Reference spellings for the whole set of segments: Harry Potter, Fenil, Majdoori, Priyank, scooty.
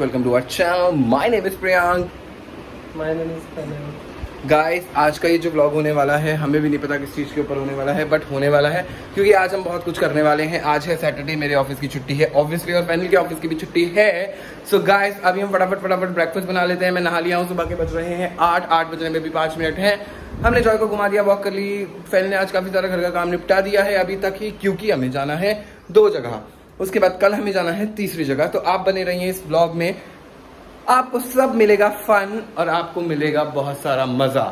Welcome to our channel. My name is Priyank. My name is Fenil. Guys, आज का ये जो vlog होने वाला है हमें भी नहीं पता किस चीज़ के ऊपर होने वाला है, बट होने वाला है क्योंकि आज हम बहुत कुछ करने वाले हैं। आज है सैटरडे, मेरे ऑफिस की छुट्टी है ऑब्वियसली, और फैनल के ऑफिस की भी छुट्टी है। सो गाइस अभी हम फटाफट ब्रेकफास्ट बना लेते हैं। मैं नहा लिया हूँ, सुबह के बज रहे हैं 8 बजने में भी 5 मिनट हैं। हमने जॉय को घुमा दिया, वॉक कर ली। फैनल ने आज काफ़ी सारा घर का काम निपटा दिया है अभी तक ही, क्योंकि हमें जाना है 2 जगह, उसके बाद कल हमें जाना है 3री जगह। तो आप बने रहिए इस ब्लॉग में, आपको सब मिलेगा फन और आपको मिलेगा बहुत सारा मज़ा।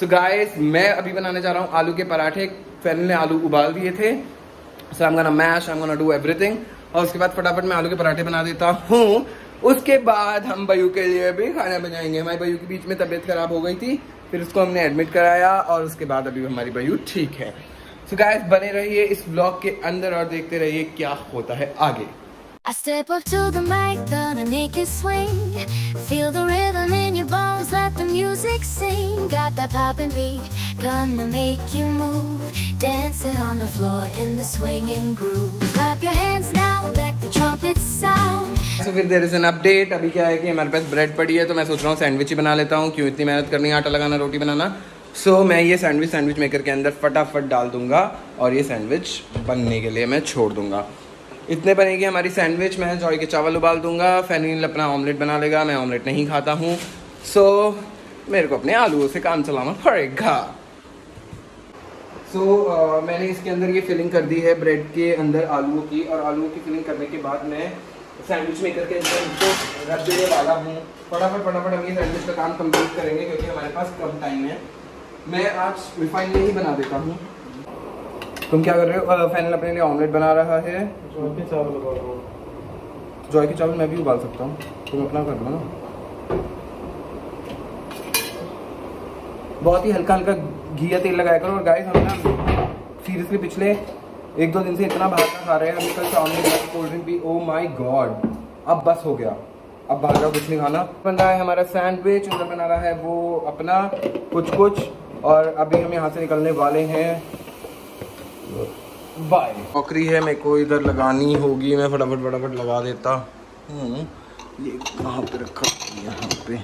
सो गाइस मैं अभी बनाने जा रहा हूँ आलू के पराठे। फैनल ने आलू उबाल दिए थे, so I am gonna mash, I am gonna do everything, और उसके बाद फटाफट मैं आलू के पराठे बना देता हूँ। उसके बाद हम भैयू के लिए भी खाना बनाएंगे। हमारी भैयू के बीच में तबीयत खराब हो गई थी, फिर उसको हमने एडमिट कराया, और उसके बाद अभी हमारी भैयू ठीक है। सो गाइस बने रहिए इस ब्लॉग के अंदर और देखते रहिए क्या होता है आगे। I step up to the mic, gonna make it swing. Feel the rhythm in your bones, let the music sing. Got that poppin' beat, gonna make you move. Dancing on the floor in the swinging groove. Clap your hands now, let the trumpets sound. So फिर there is an update। अभी क्या है कि हमारे पास bread पड़ी है, तो मैं सोच रहा हूँ सैंडविच ही बना लेता हूँ। क्यों इतनी मेहनत करनी है आटा लगाना, रोटी बनाना। सो मैं ये सैंडविच मेकर के अंदर फटाफट डाल दूंगा और ये सैंडविच बनने के लिए मैं छोड़ दूंगा। इतने बनेगी हमारी सैंडविच। मैं जॉय के चावल उबाल दूंगा, फैनिल अपना ऑमलेट बना लेगा। मैं ऑमलेट नहीं खाता हूँ, सो मेरे को अपने आलूओं से काम चलाना पड़ेगा। सो मैंने इसके अंदर ये फिलिंग कर दी है ब्रेड के अंदर आलूओं की, और आलूओं की फिलिंग करने के बाद मैं सैंडविच मेकर के अंदर इनको रख देने वाला हूँ। फटाफट हम ये सैंडविच का काम कम्प्लीट करेंगे क्योंकि हमारे पास कम टाइम है। मैं आज रिफाइंड में ही बना देता हूँ। तुम क्या कर रहे हो? फैनल अपने लिए ऑमलेट बना रहा है। जॉय के चावल मैं भी उबाल सकता हूँ, तुम अपना कर लो ना। बहुत ही हल्का घी या तेल लगाया करो। और गाइस हम ना सीरियसली पिछले 1-2 दिन से इतना बाहर का खा रहे हैं। हम कल ऑमलेट कोल्ड ड्रिंक भी, ओ माई गॉड, अब बस हो गया, अब बाहर का कुछ नहीं खाना। बन रहा है हमारा सैंडविच, उधर बना रहा है वो अपना कुछ। और अभी हम यहाँ से निकलने वाले हैं, बाय। नौकरी है मेरे को इधर लगानी होगी, मैं फटाफट लगा देता हूँ। ये कहाँ पे रखा? यहाँ पे।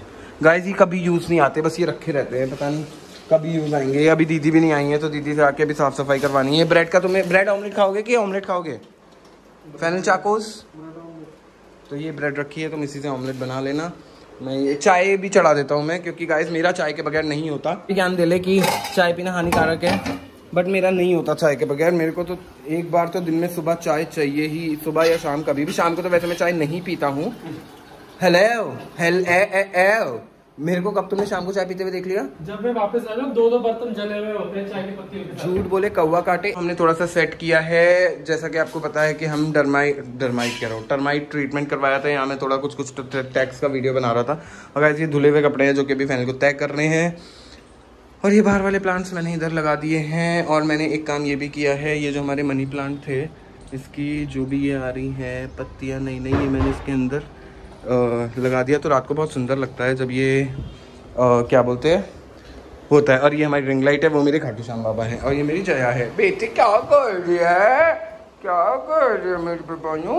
गाइस ये कभी यूज़ नहीं आते, बस ये रखे रहते हैं, पता नहीं कभी यूज़ आएंगे। अभी दीदी भी नहीं आई है, तो दीदी से आके अभी साफ़ सफाई करवानी है। ब्रेड का तुम्हें ब्रेड ऑमलेट खाओगे कि ऑमलेट खाओगे? फैनल चाकोस, तो ये ब्रेड रखी है, तुम इसी से ऑमलेट बना लेना। मैं ये चाय भी चढ़ा देता हूँ मैं, क्योंकि गाइस मेरा चाय के बगैर नहीं होता। ज्ञान दे ले कि चाय पीना हानिकारक है, बट मेरा नहीं होता चाय के बगैर। मेरे को तो एक बार तो दिन में सुबह चाय चाहिए ही, सुबह या शाम, कभी भी। शाम को तो वैसे मैं चाय नहीं पीता हूँ। हेलो मेरे को कब तुमने शाम को चाय पीते हुए देख लिया? जब मैं वापस आया, 2-2 बर्तन जले हुए होते हैं चाय की पत्तियों के साथ। झूठ बोले कौवा काटे। हमने थोड़ा सा सेट किया है, जैसा कि आपको पता है कि हम टर्माइट ट्रीटमेंट करवाया था। यहाँ मैं थोड़ा कुछ टैक्स का वीडियो बना रहा था। और गाइस ये धुले हुए कपड़े हैं जो कि अभी फैनल को तैग कर रहे हैं। और ये बाहर वाले प्लांट्स मैंने इधर लगा दिए हैं। और मैंने एक काम ये भी किया है, ये जो हमारे मनी प्लांट थे, इसकी जो भी ये आ रही है पत्तियाँ नई, ये मैंने इसके अंदर लगा दिया। तो रात को बहुत सुंदर लगता है जब ये क्या बोलते हैं होता है। और ये हमारी रिंग लाइट है, वो मेरे खाटू श्याम बाबा हैं। और ये मेरी जया है। बेटे क्या कर रही है मेरे पे बानू।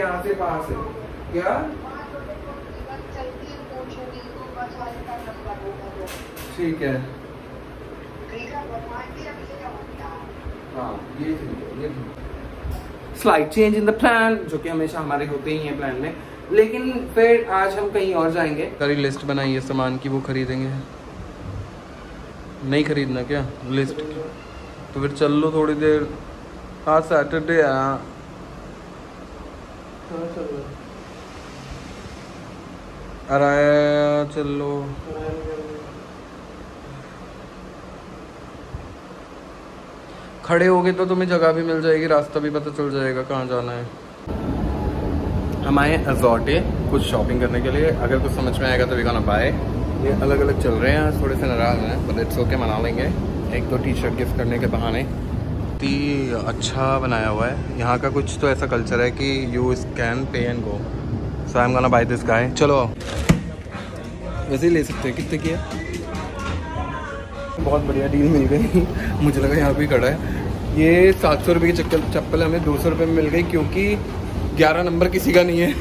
यहाँ से पास है क्या? ठीक है, ये slide change in the plan जो कि हमेशा हमारे होते ही हैं प्लान में। लेकिन फिर आज हम कहीं और जाएंगे। सारी लिस्ट बनाई है सामान की, वो खरीदेंगे। नहीं खरीदना क्या लिस्ट? तो फिर चल लो थोड़ी देर। हाँ सैटरडे अराया चलो। खड़े होगे तो तुम्हें जगह भी मिल जाएगी, रास्ता भी पता चल जाएगा कहाँ जाना है। हमारे अजॉटे कुछ शॉपिंग करने के लिए, अगर कुछ समझ में आएगा तो वी गोना बाय। ये अलग अलग चल रहे हैं, थोड़े से नाराज हैं, बट इट्स ओके, मना लेंगे। 1-2 टी-शर्ट गिफ्ट करने के बहाने। ती अच्छा बनाया हुआ है यहाँ का, कुछ तो ऐसा कल्चर है कि you scan pay and go, so I am gonna buy this guy. चलो वैसे ही ले सकते हैं। कितने की है? बहुत बढ़िया डील मिल गई। मुझे लगा यहाँ पे खड़ा है। ये 700 रुपये की चप्पल हमें 200 रुपये में मिल गई क्योंकि 11 नंबर किसी का नहीं है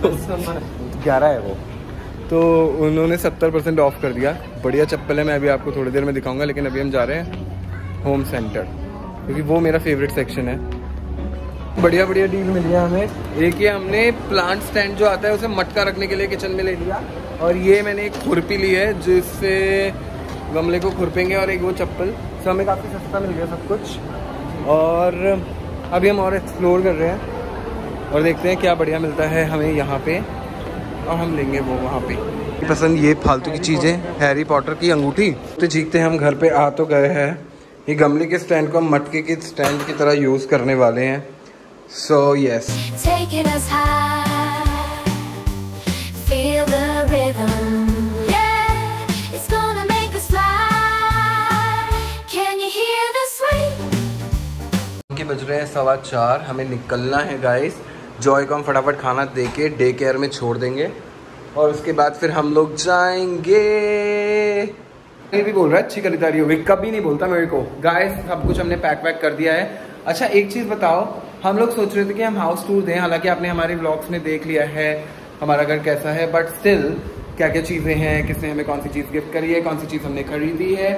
तो 11 है वो, तो उन्होंने 70% ऑफ कर दिया। बढ़िया चप्पल है, मैं अभी आपको थोड़ी देर में दिखाऊंगा। लेकिन अभी हम जा रहे हैं होम सेंटर क्योंकि वो मेरा फेवरेट सेक्शन है। बढ़िया बढ़िया डील मिल गया हमें। एक ये हमने प्लांट स्टैंड जो आता है उसे मटका रखने के लिए किचन में ले लिया, और ये मैंने एक खुरपी ली है जिससे गमले को खुरपेंगे, और एक वो चप्पल। तो हमें काफ़ी सस्ता मिल गया सब कुछ। और अभी हम और एक्सप्लोर कर रहे हैं और देखते हैं क्या बढ़िया मिलता है हमें यहाँ पे, और हम लेंगे वो वहाँ पे। पसंद ये फालतू की चीज़ें, हैरी पॉटर की अंगूठी। तो चीखते हम घर पे आ तो गए हैं। ये गमले के स्टैंड को हम मटके के स्टैंड की तरह यूज़ करने वाले हैं। So yes. Taking us high, feel the rhythm. Yeah, it's gonna make us fly. Can you hear the swing? के बज रहे हैं 4:15। हमें निकलना है गाइस। जॉय को हम फटाफट खाना देके डे केयर में छोड़ देंगे और उसके बाद फिर हम लोग जाएंगे। ये भी बोल रहा है अच्छी खरीदारी होगी, कभी नहीं बोलता मेरे को। गाइस सब कुछ हमने पैक वैक कर दिया है। अच्छा एक चीज़ बताओ, हम लोग सोच रहे थे कि हम हाउस टूर दें, हालांकि आपने हमारे व्लॉग्स में देख लिया है हमारा घर कैसा है, बट स्टिल क्या क्या चीज़ें हैं, किसने हमें कौन सी चीज़ गिफ्ट करी है, कौन सी चीज़ हमने खरीदी है,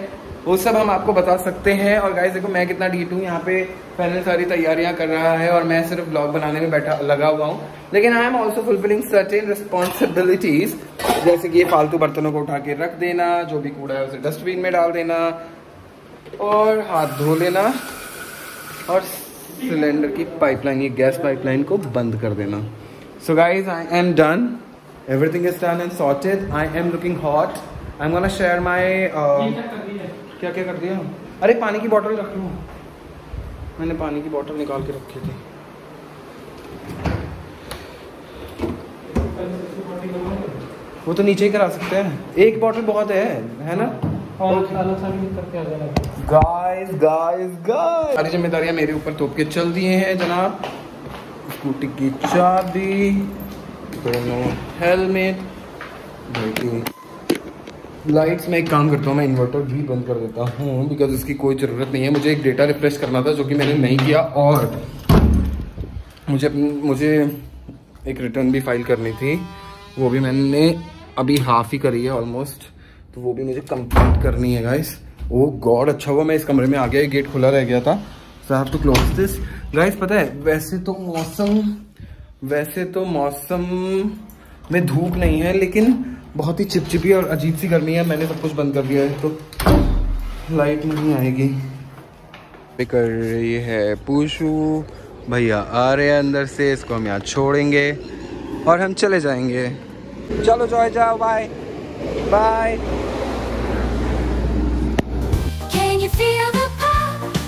वो सब हम आपको बता सकते हैं। और गाइस देखो मैं कितना डीट हूँ, यहाँ पे पहले सारी तैयारियाँ कर रहा है और मैं सिर्फ व्लॉग बनाने में बैठा लगा हुआ हूँ। लेकिन I am also fulfilling certain responsibilities, जैसे कि ये फालतू बर्तनों को उठा के रख देना, जो भी कूड़ा है उसे डस्टबिन में डाल देना, और हाथ धो लेना, और सिलेंडर की पाइपलाइन, ये गैस पाइपलाइन को बंद कर देना। So guys I am done, everything is done and sorted. I am looking hot. I am gonna share my क्या क्या कर दिया। अरे पानी की बोतल रख लूँ, मैंने पानी की बोतल निकाल के रखी थी। वो तो नीचे ही करा सकते हैं, एक बोतल बहुत है ना। गाइस गाइस गाइस सारी जिम्मेदारियां मेरे ऊपर थोप के चल दिए हैं जनाब। स्कूटी की चाबी, दोनों हेलमेट, बैटरी, लाइट्स। मैं एक काम करता हूँ, मैं इन्वर्टर भी बंद कर देता हूँ बिकॉज इसकी कोई ज़रूरत नहीं है। मुझे एक डेटा रिफ्रेश करना था जो कि मैंने नहीं किया, और मुझे एक रिटर्न भी फाइल करनी थी, वो भी मैंने अभी हाफ ही करी है ऑलमोस्ट, तो वो भी मुझे कंप्लीट करनी है गाइस। ओ गॉड, अच्छा हुआ मैं इस कमरे में आ गया, गेट खुला रह गया था। So I have to close this. Guys पता है वैसे तो मौसम में धूप नहीं है, लेकिन बहुत ही चिपचिपी और अजीब सी गर्मी है। मैंने सब कुछ बंद कर दिया है तो लाइट नहीं आएगी। कर रही है पूछू भैया, आ रहे हैं अंदर से, इसको हम यहाँ छोड़ेंगे और हम चले जाएंगे। चलो जॉय जाओ, bye bye. Can you feel the pop?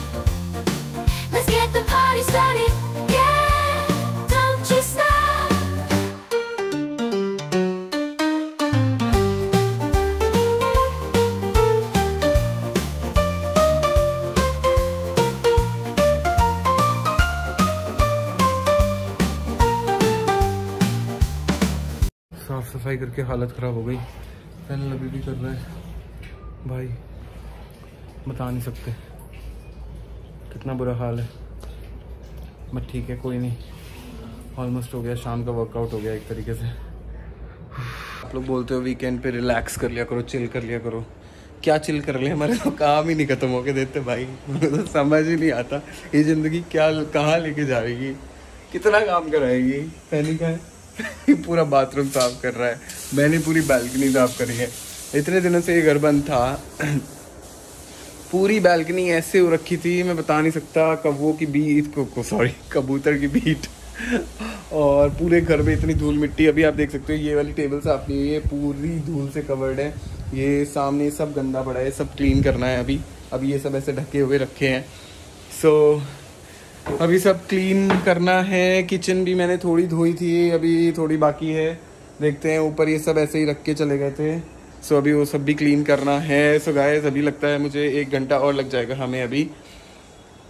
Let's get the party started. Yeah, don't you stop. साफ सफाई करके हालत खराब हो गई। फैनल अभी भी कर रहा है भाई, बता नहीं सकते कितना बुरा हाल है। बट ठीक है, कोई नहीं, ऑलमोस्ट हो गया। शाम का वर्कआउट हो गया एक तरीके से। आप लोग बोलते हो वीकेंड पे रिलैक्स कर लिया करो, चिल कर लिया करो। क्या चिल कर ले, हमारे तो काम ही नहीं खत्म होके देते भाई। तो समझ ही नहीं आता ये ज़िंदगी क्या कहाँ लेके जाएगी, कितना काम कराएगी। पहली का है पूरा बाथरूम साफ कर रहा है, मैंने पूरी बालकनी साफ करी है। इतने दिनों से ये घर बंद था, पूरी बालकनी ऐसे हो रखी थी, मैं बता नहीं सकता। कबूतर की बीट और पूरे घर में इतनी धूल मिट्टी। अभी आप देख सकते हो ये वाली टेबल साफ नहीं हुई है, पूरी धूल से कवर्ड है। ये सामने सब गंदा पड़ा है, सब क्लीन करना है अभी। अभी ये सब ऐसे ढके हुए रखे हैं, सो अभी सब क्लीन करना है। किचन भी मैंने थोड़ी धोई थी, अभी थोड़ी बाकी है, देखते हैं। ऊपर ये सब ऐसे ही रख के चले गए थे, सो अभी वो सब भी क्लीन करना है। सो गाइस अभी लगता है मुझे 1 घंटा और लग जाएगा हमें अभी,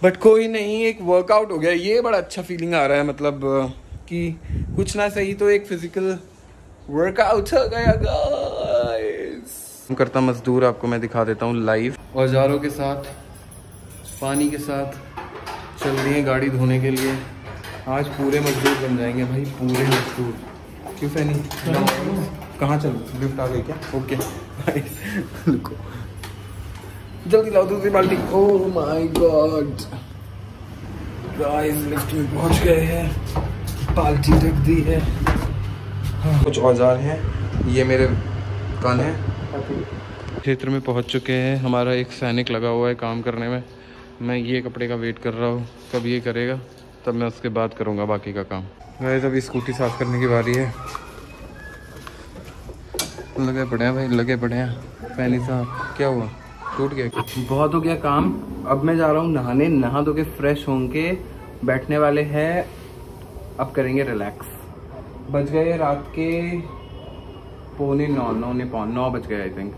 बट कोई नहीं, एक वर्कआउट हो गया। ये बड़ा अच्छा फीलिंग आ रहा है, मतलब कि कुछ ना सही तो एक फिजिकल वर्कआउट हो गया गाइस। करता मजदूर आपको मैं दिखा देता हूँ लाइव। औजारों के साथ, पानी के साथ चल रही है गाड़ी धोने के लिए। आज पूरे मजदूर बन जाएंगे भाई, पूरे मजदूर। क्यों फैनी कहाँ चलो, लिफ्ट आ गई क्या? ओके रुको, जल्दी लाओ दूसरी बाल्टी। Oh my god guys, lift में पहुँच गए हैं, बाल्टी रख दी है। कुछ औजार हैं, ये मेरे कान है। क्षेत्र में पहुँच चुके हैं, हमारा एक सैनिक लगा हुआ है काम करने में। मैं ये कपड़े का वेट कर रहा हूँ, कब ये करेगा तब मैं उसके बाद करूँगा बाकी का काम। गाइस अभी स्कूटी साफ करने की बारी है, लगे पड़े हैं भाई, लगे पड़े हैं। फैनी साहब क्या हुआ, टूट गया? बहुत हो गया काम, अब मैं जा रहा हूँ नहाने। नहा धो के फ्रेश होंगे, बैठने वाले हैं, अब करेंगे रिलैक्स। बज गए रात के 9:45 बज गए आई थिंक।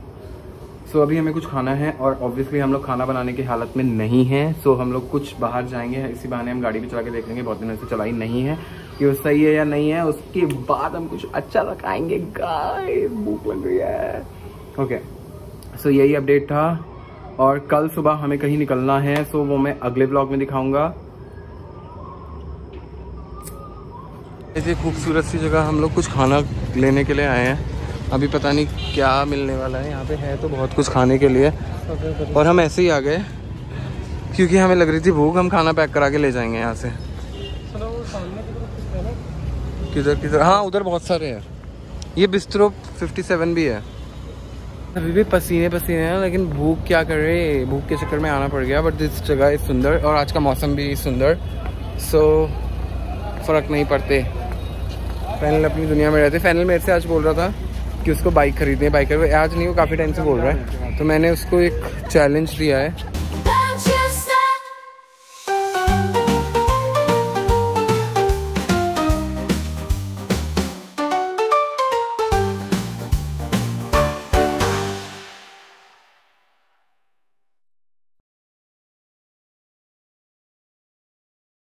सो अभी हमें कुछ खाना है और ऑब्वियसली हम लोग खाना बनाने की हालत में नहीं हैं। सो हम लोग कुछ बाहर जाएंगे, इसी बहाने हम गाड़ी भी चला के देख लेंगे, बहुत दिनों से चलाई नहीं है कि वो सही है या नहीं है। उसके बाद हम कुछ अच्छा सा खाएंगे। गाइस भूख लग रही है। ओके सो यही अपडेट था और कल सुबह हमें कहीं निकलना है। सो वो मैं अगले ब्लॉग में दिखाऊँगा। ऐसी खूबसूरत सी जगह हम लोग कुछ खाना लेने के लिए आए हैं। अभी पता नहीं क्या मिलने वाला है यहाँ पे, है तो बहुत कुछ खाने के लिए और हम ऐसे ही आ गए क्योंकि हमें लग रही थी भूख। हम खाना पैक करा के ले जाएंगे यहाँ से। किधर किधर? हाँ उधर बहुत सारे हैं। ये बिस्तरो 57 भी है। अभी भी पसीने पसीने हैं लेकिन भूख क्या कर रहे हैं, भूख के चक्कर में आना पड़ गया। बट दिस जगह इज सुंदर और आज का मौसम भी सुंदर, सो फ़र्क नहीं पड़ते। फैनल अपनी दुनिया में रहते। फैनल मेरे से आज बोल रहा था कि उसको बाइक खरीदनी है, बाइक आज नहीं, वो काफ़ी टाइम से बोल रहा है। तो मैंने उसको एक चैलेंज दिया है।